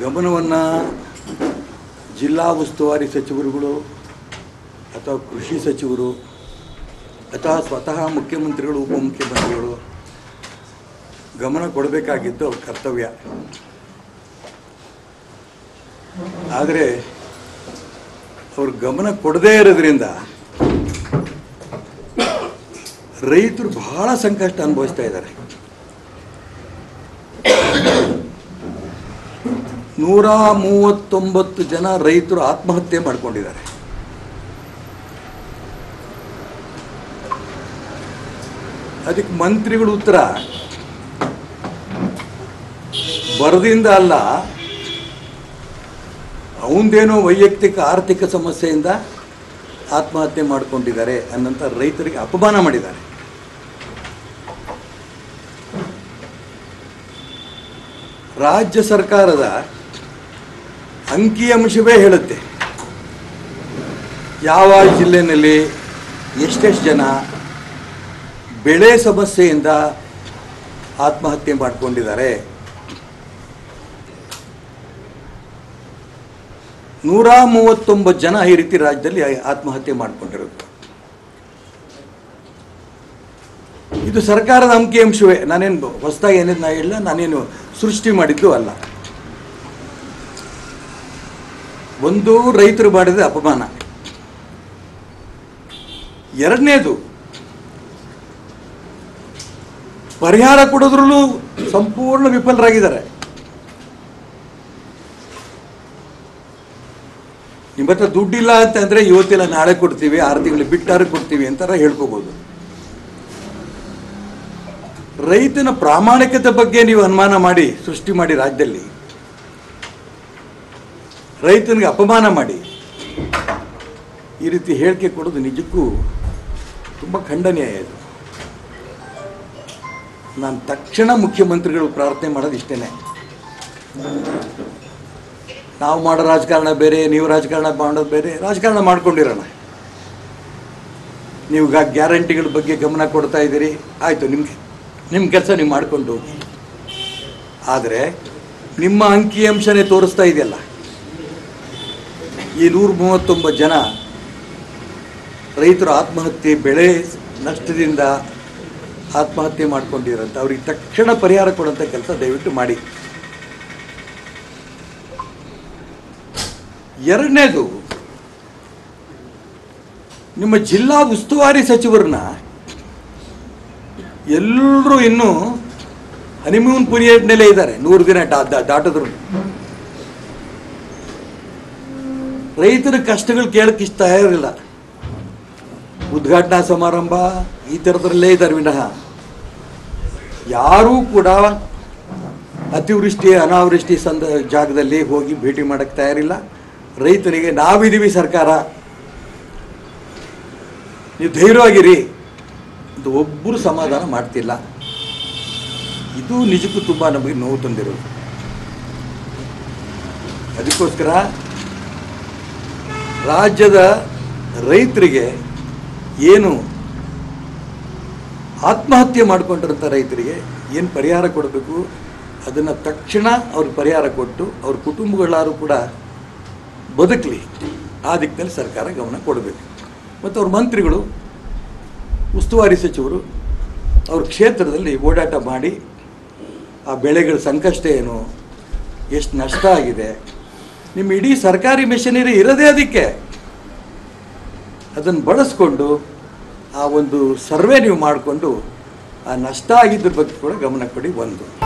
ಗಮನವನ್ನು ಜಿಲ್ಲಾ ಉಸ್ತುವಾರಿ ಸಚಿವರುಗಳು ಅಥವಾ ಕೃಷಿ ಸಚಿವರು ಅಥವಾ ಸ್ವತಃ ಮುಖ್ಯಮಂತ್ರಿಗಳು ಉಪಮುಖ್ಯಮಂತ್ರಿಗಳು ಗಮನ ಕೊಡಬೇಕಾಗಿದ್ದು ಅವರ ಕರ್ತವ್ಯ. ಆದರೆ ಅವರು ಗಮನ ಕೊಡದೇ ಇರೋದ್ರಿಂದ ರೈತರು ಬಹಳ ಸಂಕಷ್ಟ ಅನುಭವಿಸ್ತಾ ಇದ್ದಾರೆ. 139 ಜನ ರೈತರು ಆತ್ಮಹತ್ಯೆ ಮಾಡಿಕೊಂಡಿದ್ದಾರೆ. ಅದಕ್ಕೆ ಮಂತ್ರಿಗಳ ಉತ್ತರ ಬರದಿಂದ ಅಲ್ಲ, ಅವಂದೇನೋ ವೈಯಕ್ತಿಕ ಆರ್ಥಿಕ ಸಮಸ್ಯೆಯಿಂದ ಆತ್ಮಹತ್ಯೆ ಮಾಡಿಕೊಂಡಿದ್ದಾರೆ ಅನ್ನಂತ ರೈತರಿಗೆ ಅಪಮಾನ ಮಾಡಿದ್ದಾರೆ. ರಾಜ್ಯ ಸರ್ಕಾರದ ಅಂಕಿಅಂಶವೇ ಹೇಳುತ್ತೆ ಯಾವ ಜಿಲ್ಲೆಯಲ್ಲಿ ಎಷ್ಟೆಷ್ಟು ಜನ ಬೆಳೆ ಸಮಸ್ಯೆಯಿಂದ ಆತ್ಮಹತ್ಯೆ ಮಾಡಿಕೊಂಡಿದ್ದಾರೆ. 139 ಜನ ಈ ರೀತಿ ರಾಜ್ಯದಲ್ಲಿ ಆತ್ಮಹತ್ಯೆ ಮಾಡಿಕೊಂಡಿರೋದು. ಇದು ಸರ್ಕಾರದ ಅಂಕಿಅಂಶವೇ, ನಾನೇನು ಹೊಸದಾಗಿ ಏನೇನು ನಾ ಹೇಳಲ್ಲ, ನಾನೇನು ಸೃಷ್ಟಿ ಮಾಡಿದ್ದು ಅಲ್ಲ. ಒಂದು, ರೈತರು ಮಾಡಿದ ಅಪಮಾನ. ಎರಡನೇದು, ಪರಿಹಾರ ಕೊಡೋದ್ರಲ್ಲೂ ಸಂಪೂರ್ಣ ವಿಫಲರಾಗಿದ್ದಾರೆ. ನಿಮ್ಮ ಹತ್ರ ದುಡ್ಡಿಲ್ಲ ಅಂತಂದರೆ ಇವತ್ತಿಲ್ಲ ನಾಳೆ ಕೊಡ್ತೀವಿ, 6 ತಿಂಗಳು ಬಿಟ್ಟಾರು ಕೊಡ್ತೀವಿ ಅಂತಾರ ಹೇಳ್ಕೋಬೋದು. ರೈತನ ಪ್ರಾಮಾಣಿಕತೆ ಬಗ್ಗೆ ನೀವು ಅನುಮಾನ ಮಾಡಿ ಸೃಷ್ಟಿ ಮಾಡಿ ರಾಜ್ಯದಲ್ಲಿ ರೈತನಿಗೆ ಅಪಮಾನ ಮಾಡಿ ಈ ರೀತಿ ಹೇಳಿಕೆ ಕೊಡೋದು ನಿಜಕ್ಕೂ ತುಂಬ ಖಂಡನೀಯ. ಇದು ನಾನು ತಕ್ಷಣ ಮುಖ್ಯಮಂತ್ರಿಗಳು ಪ್ರಾರ್ಥನೆ ಮಾಡೋದು ಇಷ್ಟೇ. ನಾವು ಮಾಡೋ ರಾಜಕಾರಣ ಬೇರೆ, ನೀವು ರಾಜಕಾರಣ ಮಾಡೋದು ಬೇರೆ. ರಾಜಕಾರಣ ಮಾಡ್ಕೊಂಡಿರೋಣ, ನೀವು ಗ್ಯಾರಂಟಿಗಳ ಬಗ್ಗೆ ಗಮನ ಕೊಡ್ತಾ ಇದ್ದೀರಿ, ಆಯಿತು, ನಿಮ್ಮ ಕೆಲಸ ನೀವು ಮಾಡ್ಕೊಂಡು ಹೋಗಿ. ಆದರೆ ನಿಮ್ಮ ಅಂಕಿಅಂಶನೇ ತೋರಿಸ್ತಾ ಇದೆಯಲ್ಲ, ಈ 139 ಜನ ರೈತರು ಆತ್ಮಹತ್ಯೆ ಬೆಳೆ ನಷ್ಟದಿಂದ ಆತ್ಮಹತ್ಯೆ ಮಾಡ್ಕೊಂಡಿರಂತ ಅವ್ರಿಗೆ ತಕ್ಷಣ ಪರಿಹಾರ ಕೊಡೋಂಥ ಕೆಲಸ ದಯವಿಟ್ಟು ಮಾಡಿ. ಎರಡನೇದು, ನಿಮ್ಮ ಜಿಲ್ಲಾ ಉಸ್ತುವಾರಿ ಸಚಿವರನ್ನ ಎಲ್ಲರೂ ಇನ್ನೂ ಹನಿಮೂನ್ ಪೀರಿಯಡ್ನಲ್ಲೇ ಇದ್ದಾರೆ. 100 ದಿನ ದಾಟಿದ್ರು ರೈತರ ಕಷ್ಟಗಳು ಕೇಳಕ್ಕಿಷ್ಟ ಇರಲಿಲ್ಲ. ಉದ್ಘಾಟನಾ ಸಮಾರಂಭ ಈ ಥರದ್ರಲ್ಲೇ ಇದ್ದಾರೆ ವಿನಃ ಯಾರೂ ಕೂಡ ಅತಿವೃಷ್ಟಿ ಅನಾವೃಷ್ಟಿ ಜಾಗದಲ್ಲಿ ಹೋಗಿ ಭೇಟಿ ಮಾಡಕ್ಕೆ ತಯಾರಿಲ್ಲ. ರೈತನಿಗೆ ನಾವಿದ್ದೀವಿ ಸರ್ಕಾರ, ನೀವು ಧೈರ್ಯವಾಗಿರಿ ಇದು ಒಬ್ಬರು ಸಮಾಧಾನ ಮಾಡ್ತಿಲ್ಲ. ಇದು ನಿಜಕ್ಕೂ ತುಂಬ ನಮಗೆ ನೋವು ತಂದಿರೋದು. ಅದಕ್ಕೋಸ್ಕರ ರಾಜ್ಯದ ರೈತರಿಗೆ, ಏನು ಆತ್ಮಹತ್ಯೆ ಮಾಡಿಕೊಂಡಿರೋಂಥ ರೈತರಿಗೆ ಏನು ಪರಿಹಾರ ಕೊಡಬೇಕು ಅದನ್ನು ತಕ್ಷಣ ಅವ್ರ ಪರಿಹಾರ ಕೊಟ್ಟು ಅವ್ರ ಕುಟುಂಬಗಳಾರು ಕೂಡ ಬದುಕಲಿ, ಆ ದಿಕ್ಕಿನಲ್ಲಿ ಸರ್ಕಾರ ಗಮನ ಕೊಡಬೇಕು. ಮತ್ತು ಅವ್ರ ಮಂತ್ರಿಗಳು ಉಸ್ತುವಾರಿ ಸಚಿವರು ಅವ್ರ ಕ್ಷೇತ್ರದಲ್ಲಿ ಓಡಾಟ ಮಾಡಿ ಆ ಬೆಳೆಗಳ ಸಂಕಷ್ಟ ಏನು, ಎಷ್ಟು ನಷ್ಟ ಆಗಿದೆ, ನಿಮ್ಮ ಇಡೀ ಸರ್ಕಾರಿ ಮೆಷಿನರಿ ಇರೋದೇ ಅದಕ್ಕೆ, ಅದನ್ನು ಬಳಸ್ಕೊಂಡು ಆ ಒಂದು ಸರ್ವೆ ನೀವು ಮಾಡಿಕೊಂಡು ಆ ನಷ್ಟ ಆಗಿದ್ರ ಬಗ್ಗೆ ಕೂಡ ಗಮನ ಕೊಡಿ. ಒಂದು